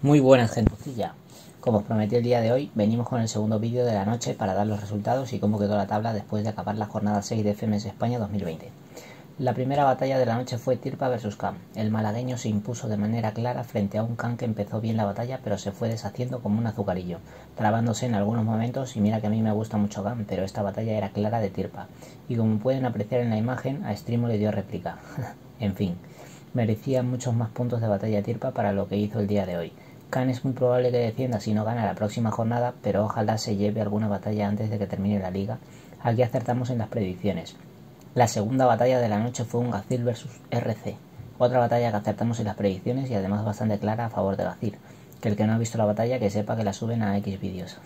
Muy buenas, gentucilla. Como os prometí el día de hoy, venimos con el segundo vídeo de la noche para dar los resultados y cómo quedó la tabla después de acabar la jornada 6 de FMS España 2020. La primera batalla de la noche fue Tirpa vs Khan. El malagueño se impuso de manera clara frente a un Khan que empezó bien la batalla pero se fue deshaciendo como un azucarillo, trabándose en algunos momentos, y mira que a mí me gusta mucho Khan, pero esta batalla era clara de Tirpa. Y como pueden apreciar en la imagen, a Streamo le dio réplica. En fin, merecía muchos más puntos de batalla Tirpa para lo que hizo el día de hoy. Khan es muy probable que defienda si no gana la próxima jornada, pero ojalá se lleve alguna batalla antes de que termine la liga. Aquí acertamos en las predicciones. La segunda batalla de la noche fue un Gazir vs RC. Otra batalla que acertamos en las predicciones y además bastante clara a favor de Gazir. Que el que no ha visto la batalla que sepa que la suben a X vídeos.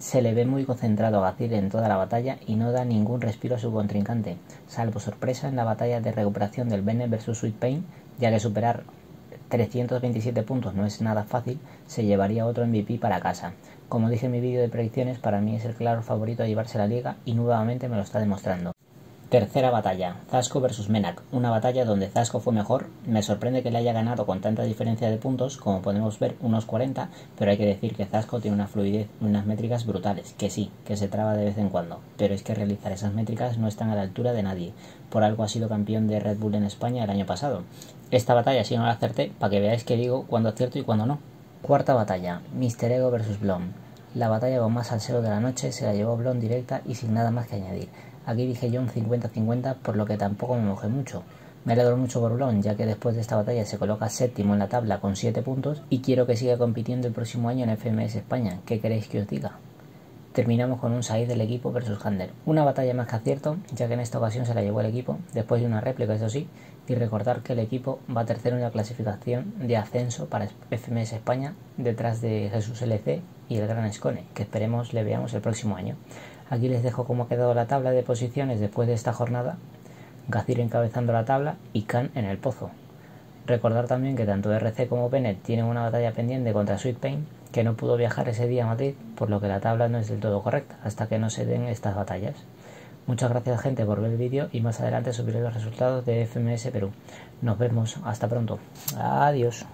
Se le ve muy concentrado a Gacil en toda la batalla y no da ningún respiro a su contrincante, salvo sorpresa en la batalla de recuperación del Vene vs Sweet Pain, ya que superar 327 puntos no es nada fácil, se llevaría otro MVP para casa. Como dije en mi vídeo de predicciones, para mí es el claro favorito a llevarse la liga y nuevamente me lo está demostrando. Tercera batalla, Zasco vs Menak, una batalla donde Zasco fue mejor. Me sorprende que le haya ganado con tanta diferencia de puntos, como podemos ver unos 40, pero hay que decir que Zasco tiene una fluidez, unas métricas brutales, que sí, que se traba de vez en cuando, pero es que realizar esas métricas no están a la altura de nadie, por algo ha sido campeón de Red Bull en España el año pasado. Esta batalla si no la acerté, para que veáis que digo cuando acierto y cuando no. Cuarta batalla, Mr. Ego vs Blon. La batalla con más salseo de la noche se la llevó Blon directa y sin nada más que añadir. Aquí dije yo un 50-50, por lo que tampoco me mojé mucho. Me alegro mucho por Blon, ya que después de esta batalla se coloca séptimo en la tabla con 7 puntos y quiero que siga compitiendo el próximo año en FMS España. ¿Qué queréis que os diga? Terminamos con un Said del equipo versus Handel. Una batalla más que acierto, ya que en esta ocasión se la llevó el equipo, después de una réplica eso sí, y recordar que el equipo va tercero en la clasificación de ascenso para FMS España, detrás de Jesús LC y el Gran Escone, que esperemos le veamos el próximo año. Aquí les dejo cómo ha quedado la tabla de posiciones después de esta jornada. Gazir encabezando la tabla y Khan en el pozo. Recordar también que tanto RC como Penet tienen una batalla pendiente contra Sweet Pain, que no pudo viajar ese día a Madrid, por lo que la tabla no es del todo correcta hasta que no se den estas batallas. Muchas gracias, gente, por ver el vídeo y más adelante subiré los resultados de FMS Perú. Nos vemos, hasta pronto. Adiós.